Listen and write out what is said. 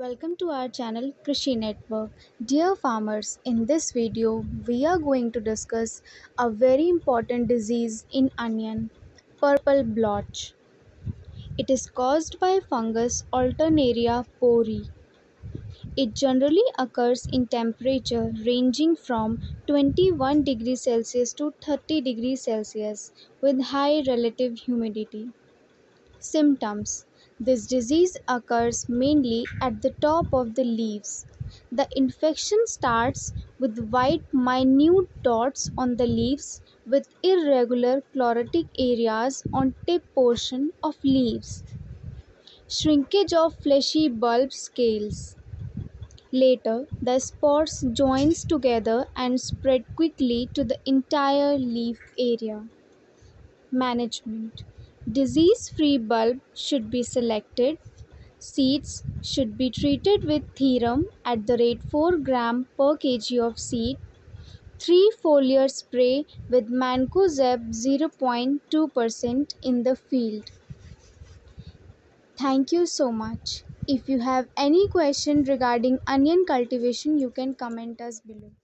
Welcome to our channel Krishi Network. Dear farmers, in this video we are going to discuss a very important disease in onion, purple blotch. It is caused by fungus Alternaria porri. It generally occurs in temperature ranging from 21 degrees Celsius to 30 degrees Celsius with high relative humidity. Symptoms. This disease occurs mainly at the top of the leaves. The infection starts with white minute dots on the leaves with irregular chlorotic areas on tip portion of leaves. Shrinkage of fleshy bulb scales. Later, the spores joins together and spread quickly to the entire leaf area. Management. Disease-free bulb should be selected. Seeds should be treated with thiram at the rate 4 gram per kg of seed. 3 foliar spray with mancozeb 0.2% in the field. Thank you so much. If you have any question regarding onion cultivation, you can comment us below.